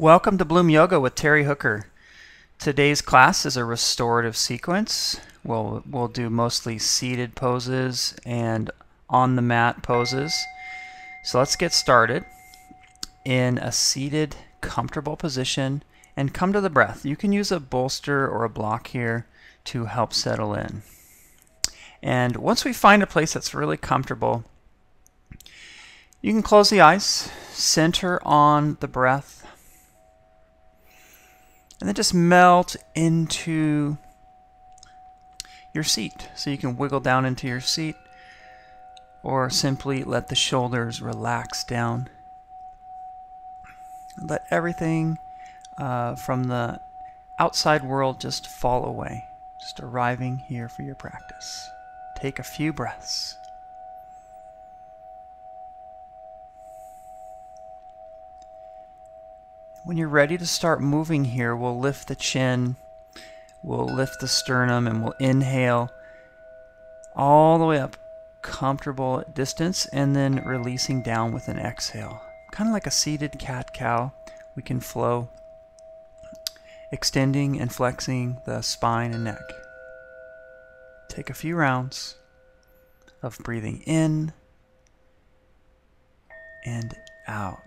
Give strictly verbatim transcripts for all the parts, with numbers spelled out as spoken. Welcome to Bloom Yoga with Terry Hooker. Today's class is a restorative sequence. We'll, we'll do mostly seated poses and on the mat poses. So let's get started in a seated, comfortable position and come to the breath. You can use a bolster or a block here to help settle in. And once we find a place that's really comfortable, you can close the eyes, center on the breath, and then just melt into your seat. So you can wiggle down into your seat or simply let the shoulders relax down. Let everything uh, from the outside world just fall away. Just arriving here for your practice. Take a few breaths. When you're ready to start moving here, we'll lift the chin, we'll lift the sternum, and we'll inhale all the way up, comfortable distance, and then releasing down with an exhale. Kind of like a seated cat-cow, we can flow, extending and flexing the spine and neck. Take a few rounds of breathing in and out.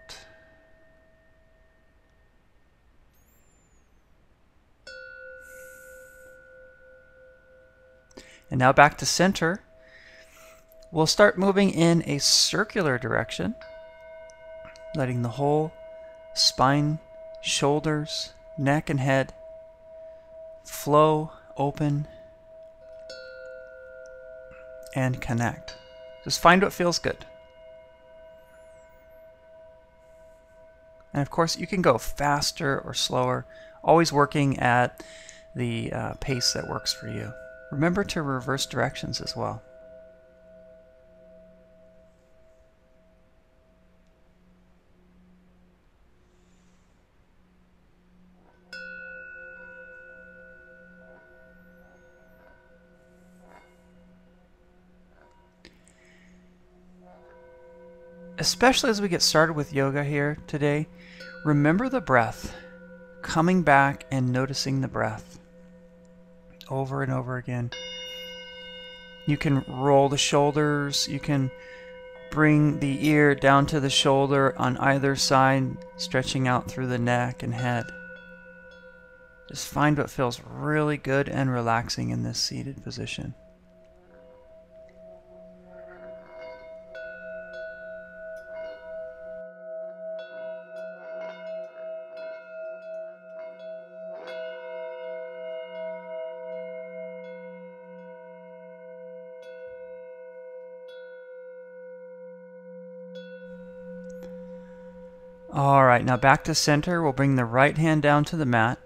And now back to center. We'll start moving in a circular direction, letting the whole spine, shoulders, neck, and head flow open and connect. Just find what feels good. And of course, you can go faster or slower, always working at the uh, pace that works for you. Remember to reverse directions as well. Especially as we get started with yoga here today, remember the breath, coming back and noticing the breath. Over and over again. You can roll the shoulders, you can bring the ear down to the shoulder on either side, stretching out through the neck and head. Just find what feels really good and relaxing in this seated position. All right, now back to center. We'll bring the right hand down to the mat.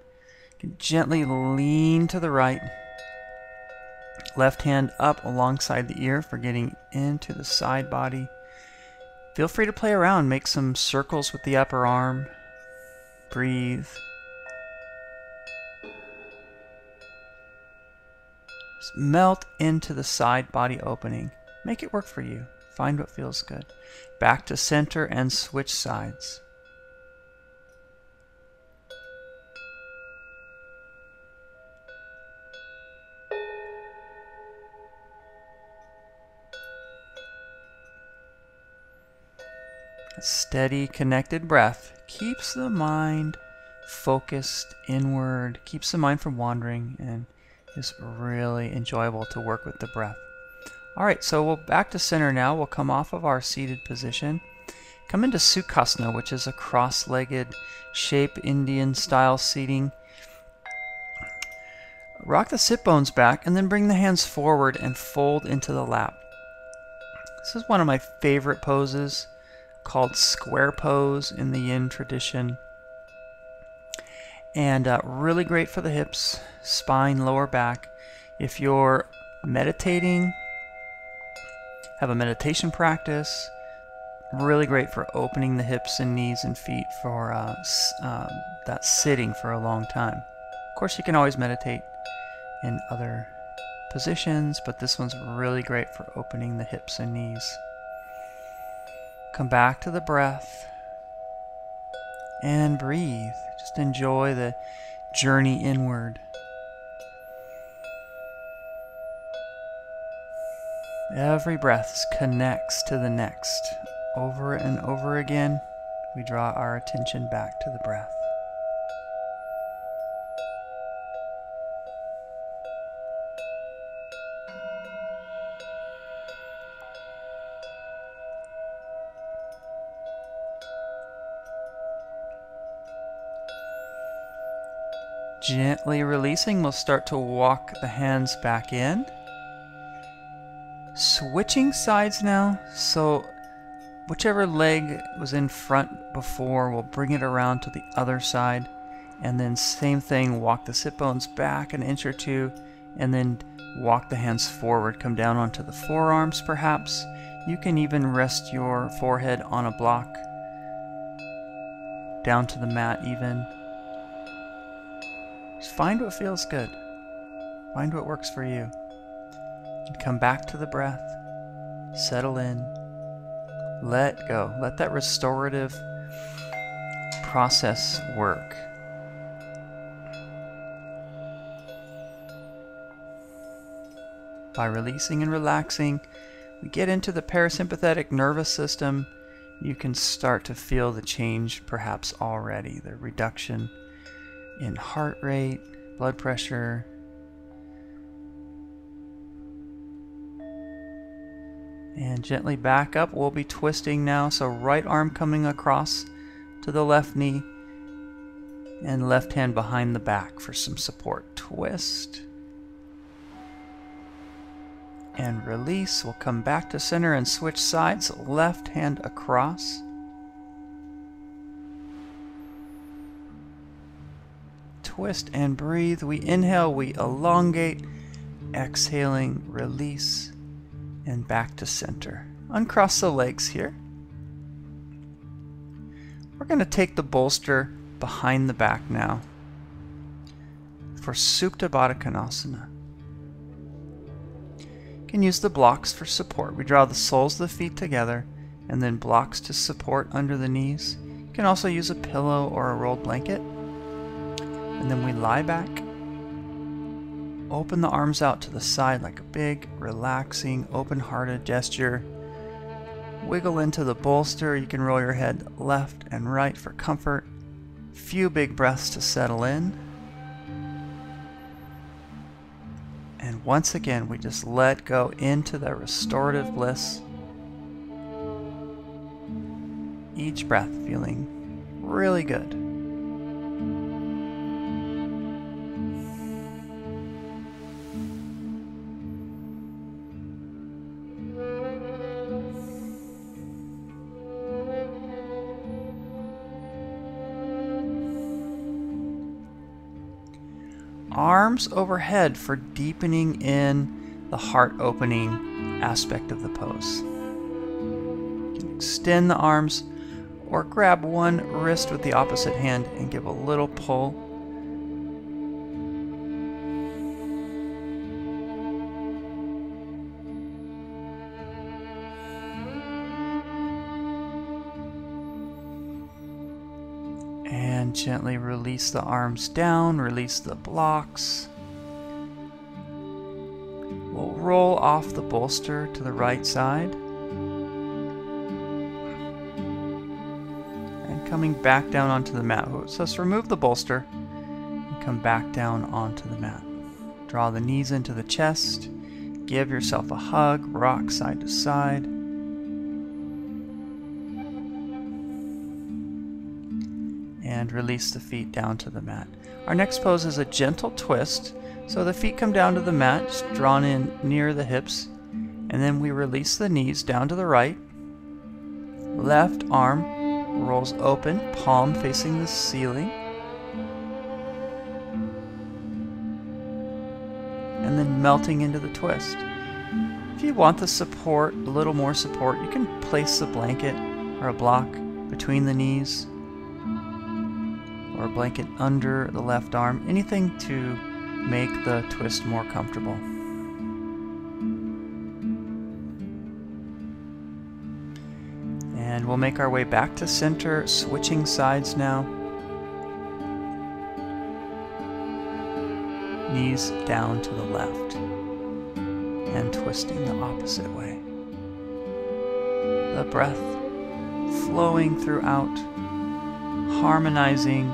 You can gently lean to the right. Left hand up alongside the ear for getting into the side body. Feel free to play around. Make some circles with the upper arm. Breathe. Just melt into the side body opening. Make it work for you. Find what feels good. Back to center and switch sides. A steady, connected breath keeps the mind focused inward, keeps the mind from wandering, and is really enjoyable to work with the breath. All right, so we'll back to center now. We'll come off of our seated position. Come into Sukhasana, which is a cross-legged shape, Indian-style seating. Rock the sit bones back, and then bring the hands forward and fold into the lap. This is one of my favorite poses, called square pose in the Yin tradition. And uh, really great for the hips, spine, lower back. If you're meditating, have a meditation practice, really great for opening the hips and knees and feet for uh, uh, that sitting for a long time. Of course, you can always meditate in other positions, but this one's really great for opening the hips and knees. Come back to the breath and breathe. Just enjoy the journey inward. Every breath connects to the next. Over and over again, we draw our attention back to the breath. Gently releasing, we'll start to walk the hands back in. Switching sides now, so whichever leg was in front before, we'll bring it around to the other side, and then same thing, walk the sit bones back an inch or two, and then walk the hands forward, come down onto the forearms perhaps. You can even rest your forehead on a block, down to the mat even. Just find what feels good. Find what works for you. And come back to the breath. Settle in. Let go. Let that restorative process work. By releasing and relaxing, we get into the parasympathetic nervous system. You can start to feel the change perhaps already, the reduction in heart rate, blood pressure, and gently back up. We'll be twisting now, so right arm coming across to the left knee and left hand behind the back for some support. Twist and release. We'll come back to center and switch sides, left hand across. Twist and breathe. We inhale, we elongate, exhaling, release, and back to center. Uncross the legs here. We're going to take the bolster behind the back now for Supta Baddha Konasana. You can use the blocks for support. We draw the soles of the feet together and then blocks to support under the knees. You can also use a pillow or a rolled blanket. And then we lie back, open the arms out to the side like a big, relaxing, open-hearted gesture. Wiggle into the bolster. You can roll your head left and right for comfort. Few big breaths to settle in. And once again, we just let go into the restorative bliss. Each breath feeling really good. Arms overhead for deepening in the heart opening aspect of the pose. You can extend the arms or grab one wrist with the opposite hand and give a little pull. Gently release the arms down, release the blocks. We'll roll off the bolster to the right side. And coming back down onto the mat. So let's remove the bolster and come back down onto the mat. Draw the knees into the chest. Give yourself a hug, rock side to side. And release the feet down to the mat. Our next pose is a gentle twist. So the feet come down to the mat, just drawn in near the hips. And then we release the knees down to the right. Left arm rolls open, palm facing the ceiling. And then melting into the twist. If you want the support, a little more support, you can place the blanket or a block between the knees, or a blanket under the left arm, anything to make the twist more comfortable. And We'll make our way back to center, switching sides now. Knees down to the left and twisting the opposite way. The breath flowing throughout, harmonizing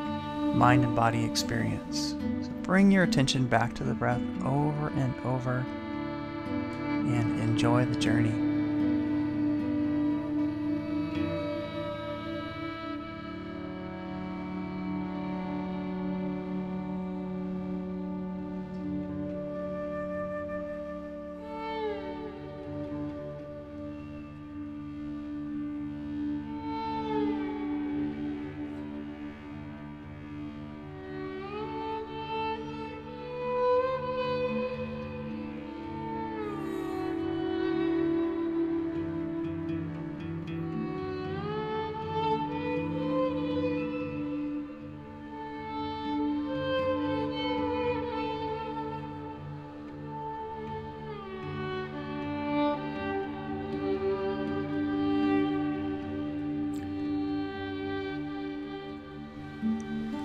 mind and body experience. So bring your attention back to the breath over and over and enjoy the journey.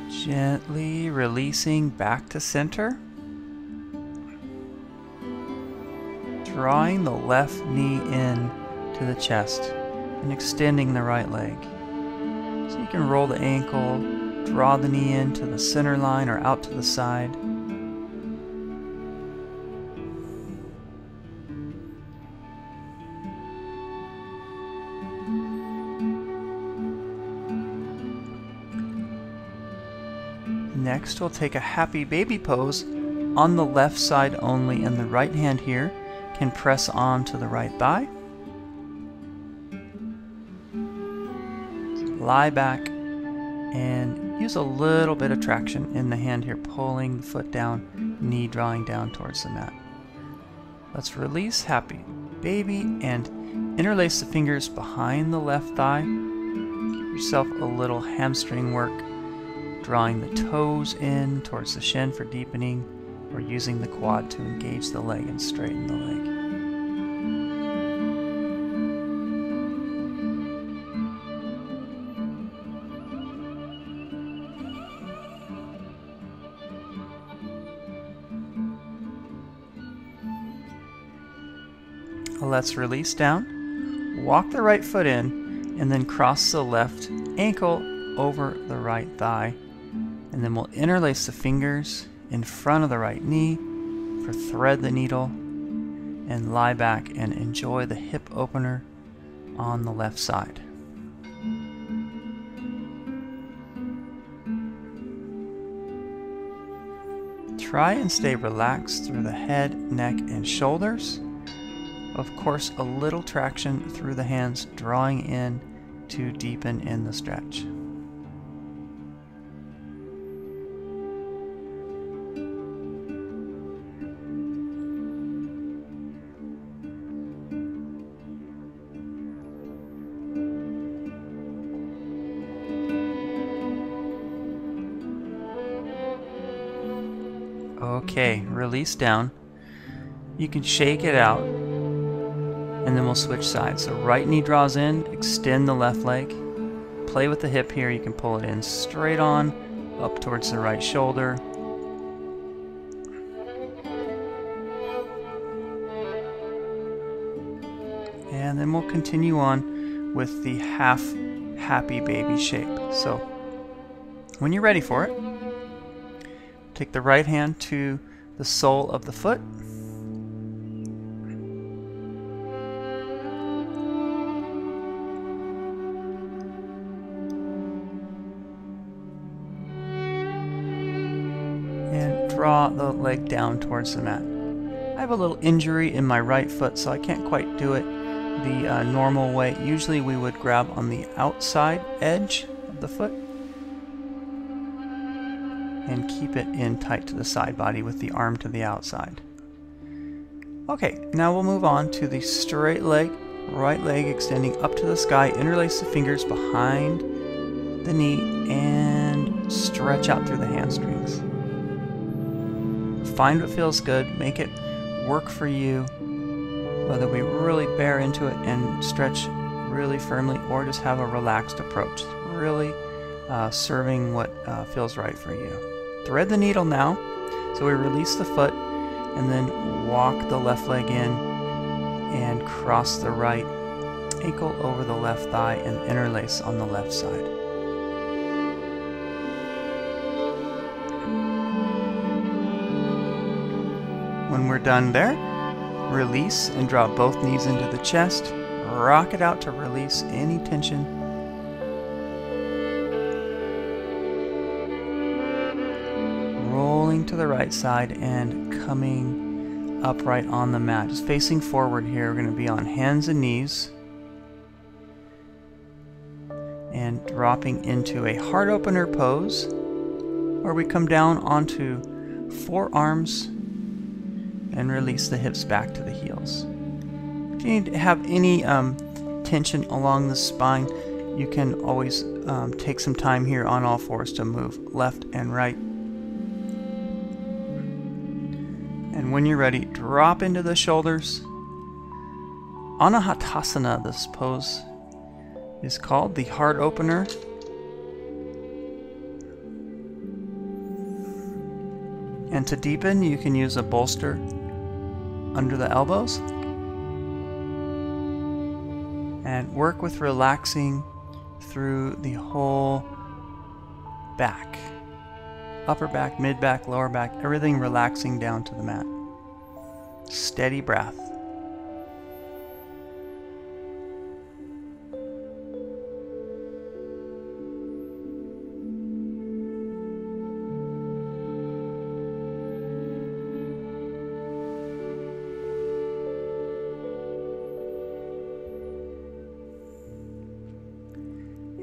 Gently releasing back to center. Drawing the left knee in to the chest and extending the right leg. So you can roll the ankle, draw the knee in to the center line or out to the side. Next, we'll take a happy baby pose on the left side only, and the right hand here can press on to the right thigh. Lie back and use a little bit of traction in the hand here, pulling the foot down, knee drawing down towards the mat. Let's release happy baby and interlace the fingers behind the left thigh. Give yourself a little hamstring work. Drawing the toes in towards the shin for deepening, or using the quad to engage the leg and straighten the leg. Let's release down, walk the right foot in, and then cross the left ankle over the right thigh. And then we'll interlace the fingers in front of the right knee for thread the needle and lie back and enjoy the hip opener on the left side. Try and stay relaxed through the head, neck, and shoulders. Of course, a little traction through the hands, drawing in to deepen in the stretch. Okay, release down. You can shake it out, and then we'll switch sides. So right knee draws in, extend the left leg. Play with the hip here. You can pull it in straight on, up towards the right shoulder. And then we'll continue on with the half happy baby shape. So when you're ready for it, take the right hand to the sole of the foot. And draw the leg down towards the mat. I have a little injury in my right foot, so I can't quite do it the uh, normal way. Usually we would grab on the outside edge of the foot and keep it in tight to the side body with the arm to the outside. Okay, now we'll move on to the straight leg, right leg extending up to the sky, interlace the fingers behind the knee and stretch out through the hamstrings. Find what feels good, make it work for you, whether we really bear into it and stretch really firmly, or just have a relaxed approach, really uh, serving what uh, feels right for you. Thread the needle now. So we release the foot and then walk the left leg in and cross the right ankle over the left thigh and interlace on the left side. When we're done there, release and drop both knees into the chest. Rock it out to release any tension. Rolling to the right side and coming upright on the mat. Just facing forward here. We're going to be on hands and knees. And dropping into a heart opener pose, where we come down onto forearms and release the hips back to the heels. If you need to have any um, tension along the spine, you can always um, take some time here on all fours to move left and right. And when you're ready, drop into the shoulders. Anahatasana, this pose is called the heart opener. And to deepen, you can use a bolster under the elbows. And work with relaxing through the whole back. Upper back, mid back, lower back, everything relaxing down to the mat. Steady breath.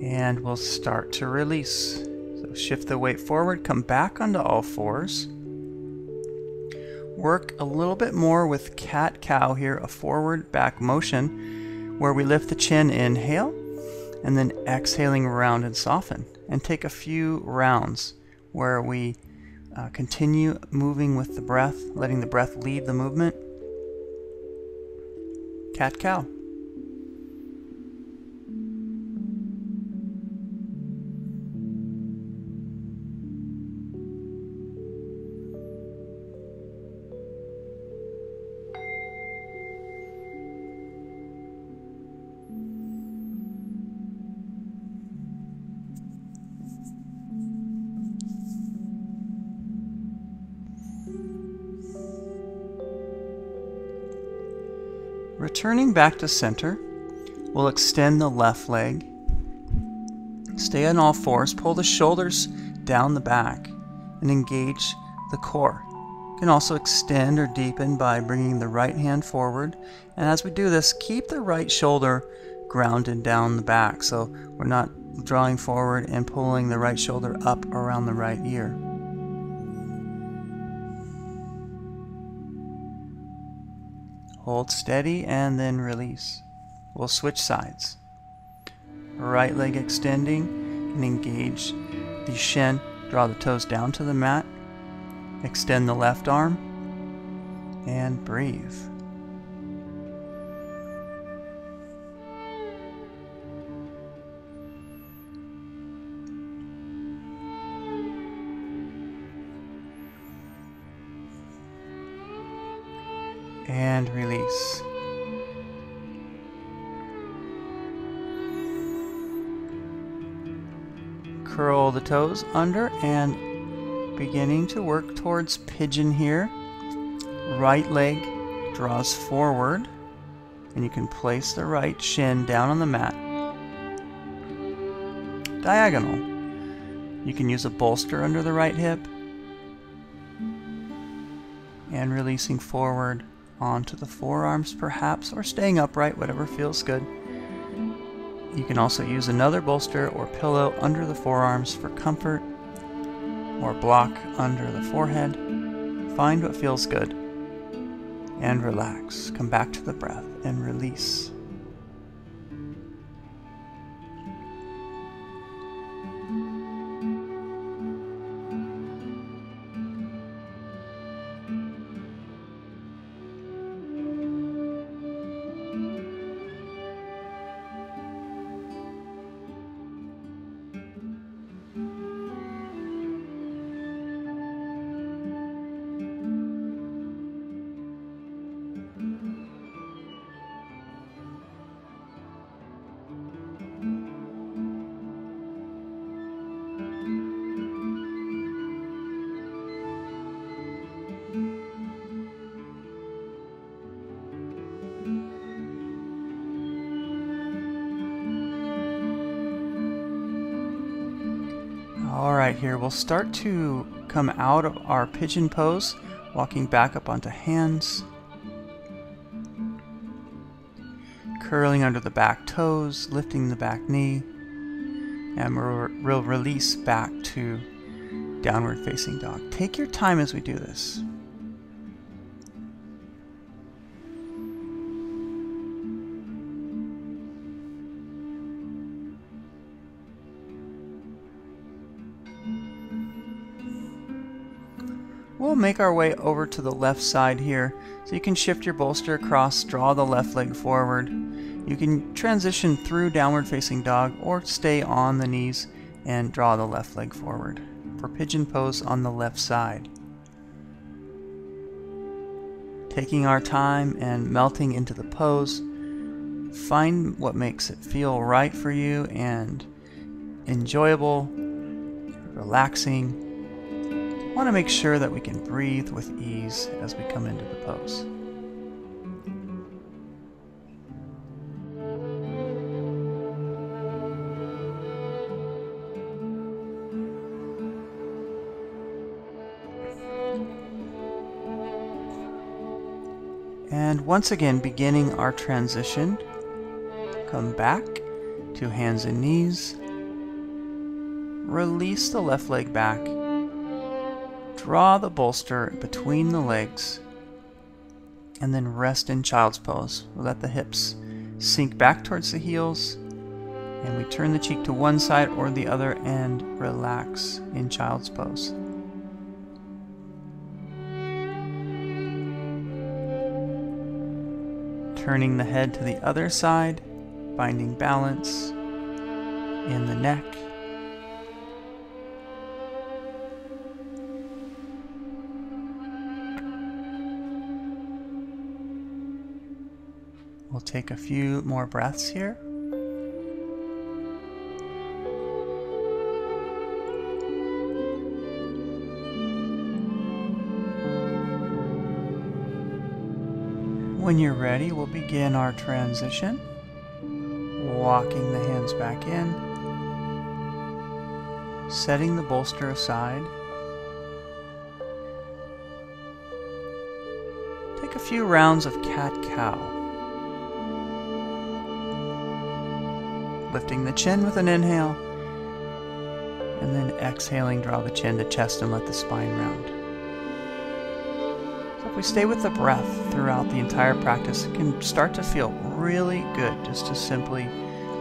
And we'll start to release. So shift the weight forward, come back onto all fours. Work a little bit more with cat-cow here, a forward-back motion where we lift the chin, inhale, and then exhaling round and soften. And take a few rounds where we uh, continue moving with the breath, letting the breath lead the movement. Cat-cow. Returning back to center, we'll extend the left leg. Stay on all fours, pull the shoulders down the back and engage the core. You can also extend or deepen by bringing the right hand forward. And as we do this, keep the right shoulder grounded down the back. So we're not drawing forward and pulling the right shoulder up around the right ear. Hold steady and then release. We'll switch sides. Right leg extending and engage the shin. Draw the toes down to the mat. Extend the left arm and breathe. And release. Curl the toes under and beginning to work towards pigeon here. Right leg draws forward and you can place the right shin down on the mat. Diagonal. You can use a bolster under the right hip. And releasing forward onto the forearms perhaps, or staying upright, whatever feels good. You can also use another bolster or pillow under the forearms for comfort, or block under the forehead. Find what feels good and relax. Come back to the breath and release. Alright, here we'll start to come out of our pigeon pose, walking back up onto hands, curling under the back toes, lifting the back knee, and we'll release back to downward facing dog. Take your time as we do this. We'll make our way over to the left side here, so you can shift your bolster across, draw the left leg forward. You can transition through downward facing dog or stay on the knees and draw the left leg forward for pigeon pose on the left side. Taking our time and melting into the pose, find what makes it feel right for you and enjoyable, relaxing. We want to make sure that we can breathe with ease as we come into the pose. And once again, beginning our transition, come back to hands and knees, release the left leg back, draw the bolster between the legs, and then rest in child's pose. We'll let the hips sink back towards the heels, and we turn the cheek to one side or the other and relax in child's pose. Turning the head to the other side, finding balance in the neck. We'll take a few more breaths here. When you're ready, we'll begin our transition, walking the hands back in, setting the bolster aside. Take a few rounds of cat-cow. Lifting the chin with an inhale, and then exhaling, draw the chin to chest and let the spine round. So if we stay with the breath throughout the entire practice, it can start to feel really good just to simply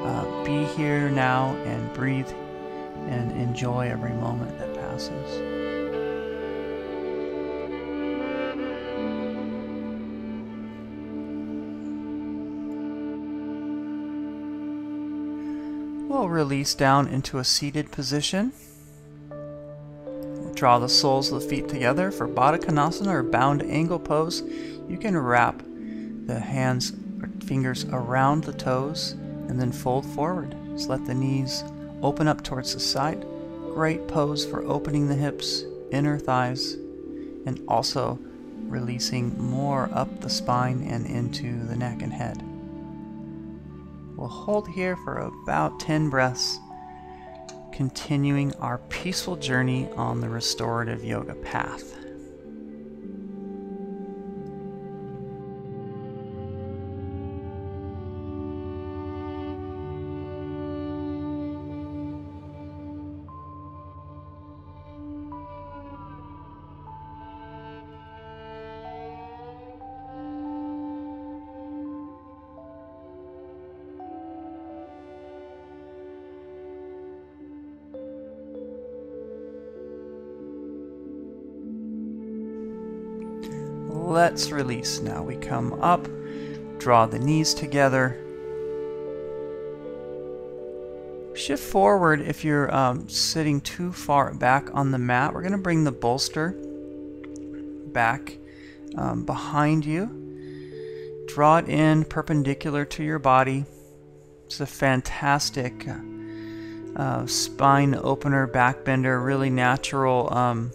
uh, be here now and breathe and enjoy every moment that passes. We'll release down into a seated position. We'll draw the soles of the feet together for Baddha Konasana or bound angle pose. You can wrap the hands or fingers around the toes and then fold forward. Just let the knees open up towards the side. Great pose for opening the hips, inner thighs, and also releasing more up the spine and into the neck and head. We'll hold here for about ten breaths, continuing our peaceful journey on the restorative yoga path. Let's release. Now we come up, draw the knees together. Shift forward if you're um, sitting too far back on the mat. We're going to bring the bolster back um, behind you. Draw it in perpendicular to your body. It's a fantastic uh, spine opener, back bender, really natural um,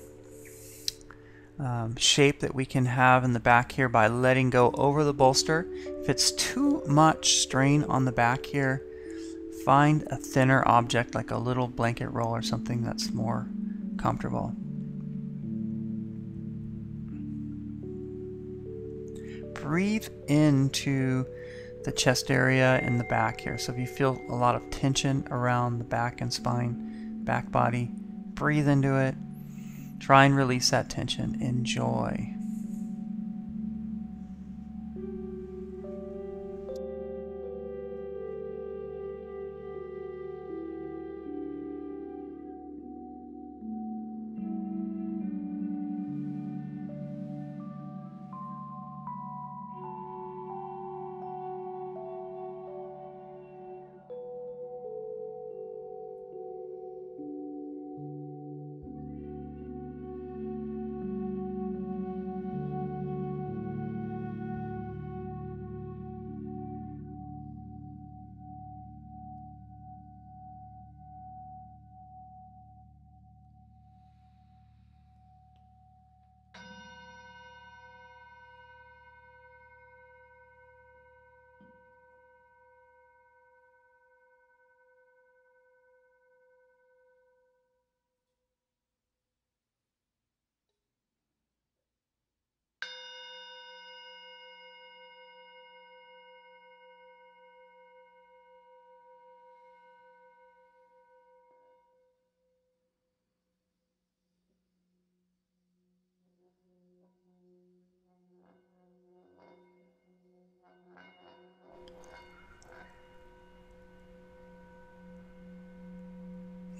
um, shape that we can have in the back here by letting go over the bolster. If it's too much strain on the back here, find a thinner object like a little blanket roll or something that's more comfortable. Breathe into the chest area and the back here. So if you feel a lot of tension around the back and spine, back body, breathe into it. Try and release that tension. Enjoy.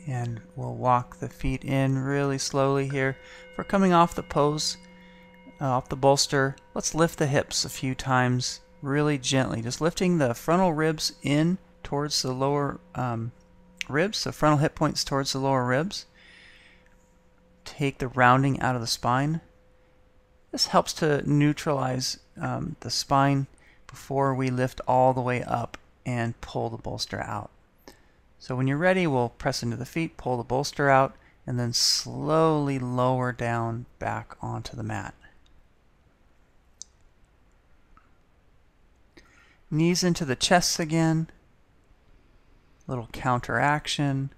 And we'll walk the feet in really slowly here. If we're coming off the pose, uh, off the bolster, let's lift the hips a few times really gently. Just lifting the frontal ribs in towards the lower um, ribs, the frontal hip points towards the lower ribs. Take the rounding out of the spine. This helps to neutralize um, the spine before we lift all the way up and pull the bolster out. So when you're ready, we'll press into the feet, pull the bolster out, and then slowly lower down back onto the mat. Knees into the chest again. Little counteraction.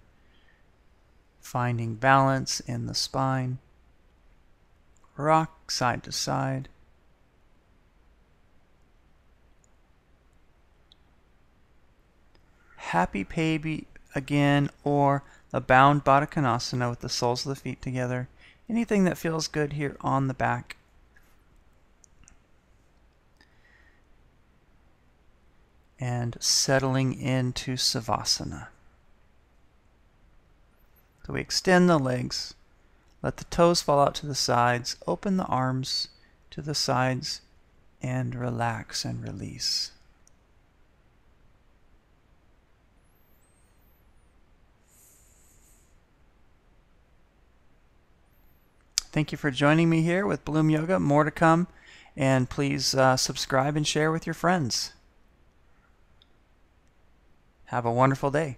Finding balance in the spine. Rock side to side. Happy baby again, or a bound Baddha Konasana with the soles of the feet together. Anything that feels good here on the back. And settling into Savasana. So we extend the legs, let the toes fall out to the sides, open the arms to the sides, and relax and release. Thank you for joining me here with Bloom Yoga. More to come, and please uh, subscribe and share with your friends. Have a wonderful day.